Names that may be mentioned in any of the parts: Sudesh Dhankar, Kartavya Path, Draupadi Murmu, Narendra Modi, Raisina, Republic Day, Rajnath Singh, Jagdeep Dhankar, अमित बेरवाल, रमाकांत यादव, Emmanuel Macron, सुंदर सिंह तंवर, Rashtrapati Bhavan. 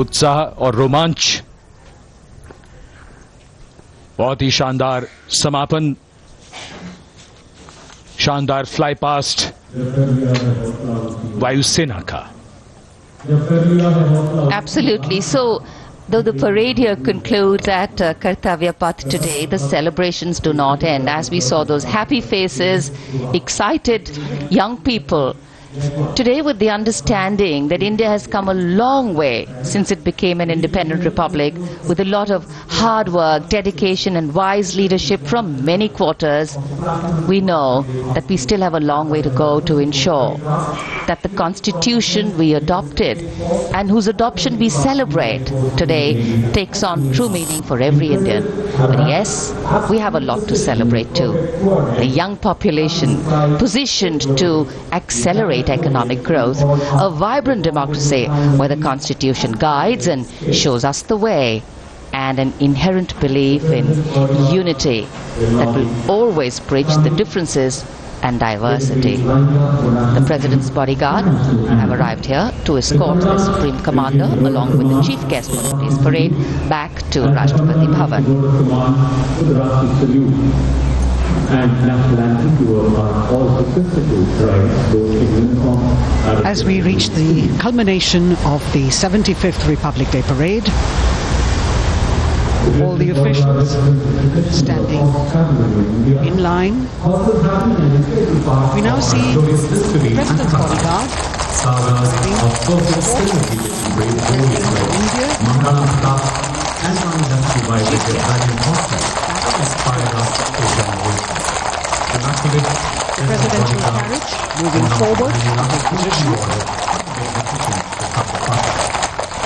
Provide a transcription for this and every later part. उत्साह और रोमांच, बहुत ही शानदार समापन, शानदार फ्लाई पास्ट वायुसेना का. Absolutely. So, though the parade here concludes at Kartavya Path today, the celebrations do not end. As we saw those happy faces, excited young people, today with the understanding that India has come a long way since it became an independent republic, with a lot of hard work, dedication and wise leadership from many quarters. We know that we still have a long way to go to ensure that the constitution we adopted and whose adoption we celebrate today takes on true meaning for every Indian. But yes, we have a lot to celebrate too. The young population positioned to accelerate economic growth, a vibrant democracy where the constitution guides and shows us the way, and an inherent belief in unity that will always bridge the differences and diversity. The president's bodyguard have arrived here to escort the Supreme Commander along with the chief guest for today's parade back to Rashtrapati Bhavan. As we reach the culmination of the 75th Republic Day Parade, all the officials standing in line. We now see the President's bodyguard leading. The presidential carriage moving forward in position.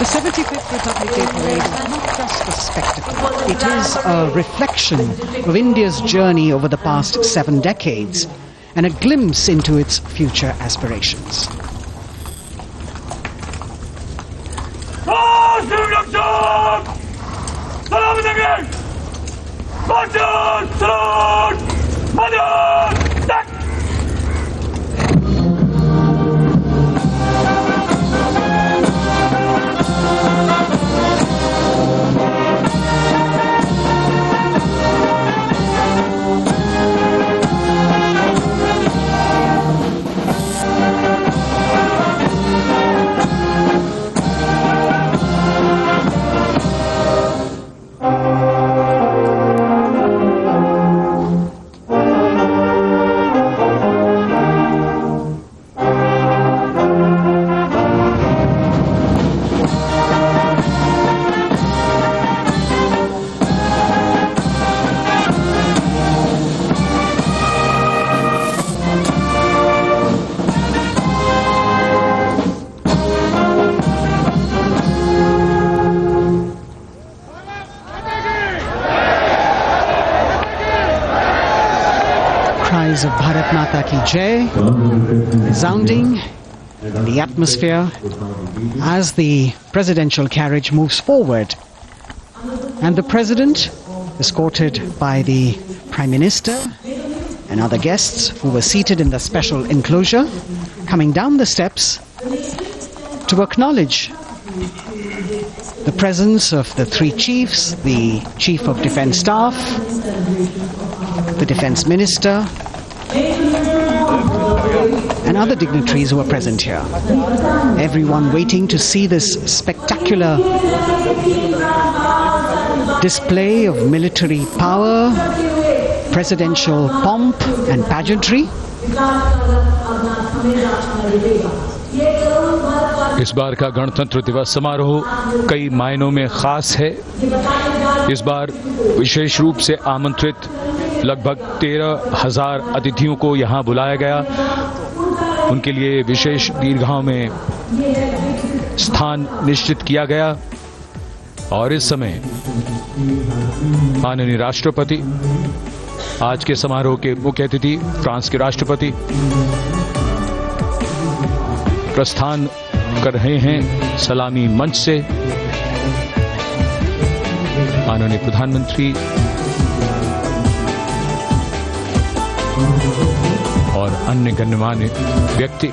The 75th Republic Day Parade is not just a spectacle. It is a reflection of India's journey over the past 7 decades and a glimpse into its future aspirations. Cries of Bharat Mata Ki Jai resounding in the atmosphere as the presidential carriage moves forward, and the president, escorted by the prime minister and other guests who were seated in the special enclosure, coming down the steps to acknowledge the presence of the 3 chiefs, the chief of defense staff, the defense minister, and other dignitaries who are present here. Everyone waiting to see this spectacular display of military power, presidential pomp and pageantry. इस बार का गणतंत्र दिवस समारोह कई मायनों में खास है. इस बार विशेष रूप से आमंत्रित लगभग 13,000 अतिथियों को यहां बुलाया गया. उनके लिए विशेष दीर्घाओं में स्थान निश्चित किया गया और इस समय माननीय राष्ट्रपति, आज के समारोह के मुख्य अतिथि फ्रांस के राष्ट्रपति प्रस्थान कर रहे हैं सलामी मंच से. माननीय प्रधानमंत्री और अन्य गणमान्य व्यक्ति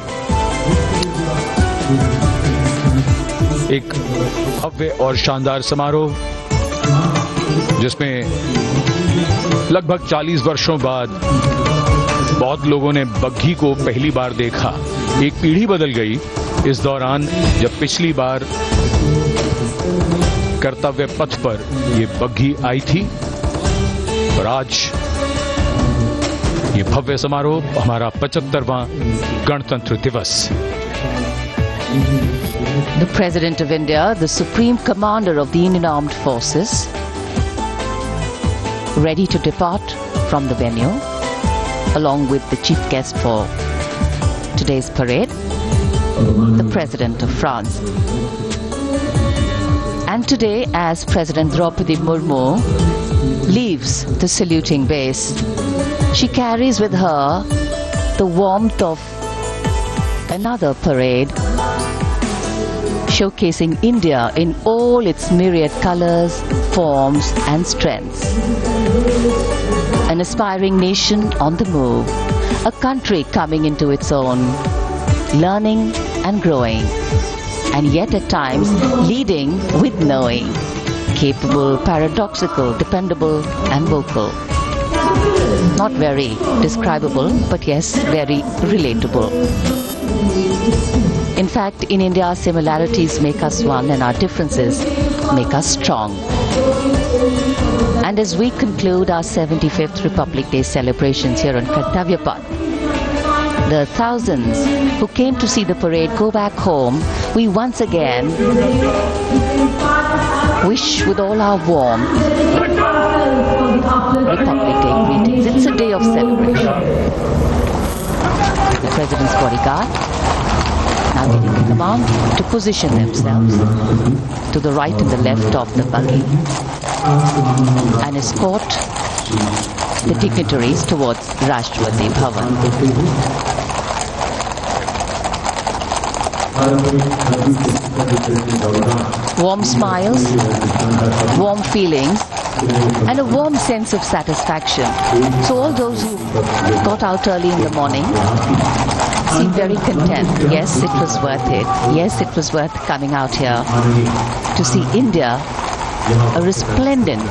एक भव्य और शानदार समारोह जिसमें लगभग 40 वर्षों बाद बहुत लोगों ने बग्घी को पहली बार देखा। एक पीढ़ी बदल गई इस दौरान, जब पिछली बार कर्तव्य पथ पर ये बग्घी आई थी। और आज ये भव्य समारोह हमारा 75वां गणतंत्र दिवस। The President of India, the Supreme Commander of the Indian Armed Forces, ready to depart from the venue, along with the chief guest for today's parade, the President of France. And today, as President Draupadi Murmu leaves the saluting base, she carries with her the warmth of another parade, showcasing India in all its myriad colors, forms and strengths. An aspiring nation on the move, a country coming into its own, learning and growing, and yet at times leading with knowing, capable, paradoxical, dependable and vocal. Not very describable, but yes, very relatable. In fact, in India, our similarities make us one and our differences make us strong. And as we conclude our 75th Republic Day celebrations here on Kartavya Path, the thousands who came to see the parade go back home, we once again wish with all our warmth Republic Day greetings. It's a day of celebration. The President's bodyguard now getting the command to position themselves to the right and the left of the buggy and escort the dignitaries towards Rashtrapati Bhavan. Warm smiles, warm feelings and a warm sense of satisfaction. So all those who got out early in the morning seemed very content. Yes, it was worth it. Yes, it was worth coming out here to see India, a resplendent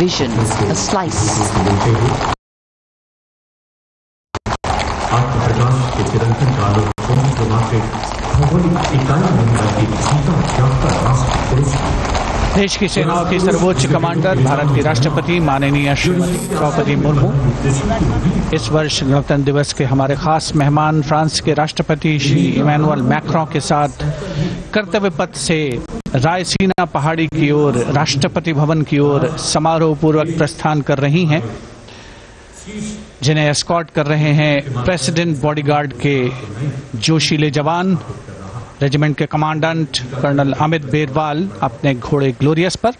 vision, a slice देश की सेना के सर्वोच्च commander Bharat की राष्ट्रपति माननीय श्रीमती द्रौपदी मुर्मू इस वर्ष गणतंत्र दिवस के हमारे खास मेहमान फ्रांस के राष्ट्रपति श्री इमैनुअल मैक्रों के साथ कर्तव्य पथ से रायसीना पहाड़ी की ओर राष्ट्रपति भवन की ओर समारोह पूर्वक प्रस्थान कर रही हैं, जिन्हें एस्कॉर्ट कर रहे हैं प्रेसिडेंट बॉडीगार्ड के जोशीले जवान। रेजिमेंट के कमांडेंट कर्नल अमित बेरवाल अपने घोड़े ग्लोरियस पर,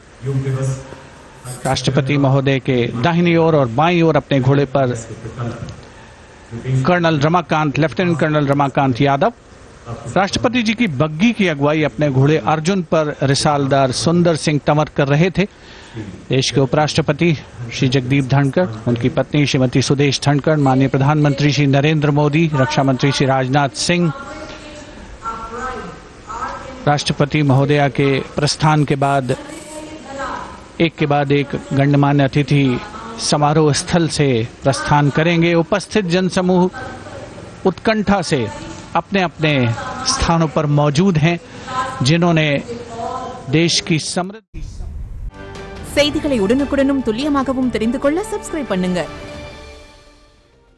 राष्ट्रपति महोदय के दाहिनी ओर और बाईं ओर अपने घोड़े पर colonel Ramakant, lieutenant colonel रमाकांत यादव, राष्ट्रपति जी की बग्गी की अगुवाई अपने घोड़े अर्जुन पर रिसालदार सुंदर सिंह तंवर कर रहे थे। देश के उपराष्ट्रपति श्री जगदीप धनकर, उनकी पत्नी श्रीमती सुदेश धनकर, माननीय प्रधानमंत्री श्री नरेंद्र मोदी, रक्षा मंत्री श्री राजनाथ सिंह, राष्ट्रपति महोदया के प्रस्थान के बाद एक के बाद एक गणमान्य अतिथि समारोह स्थल से प्रस्थान करेंगे। उपस्थित जनसमूह उत्कंठा से अपने अपने स्थानों पर मौजूद हैं, जिन्होंने देश की समृद्धि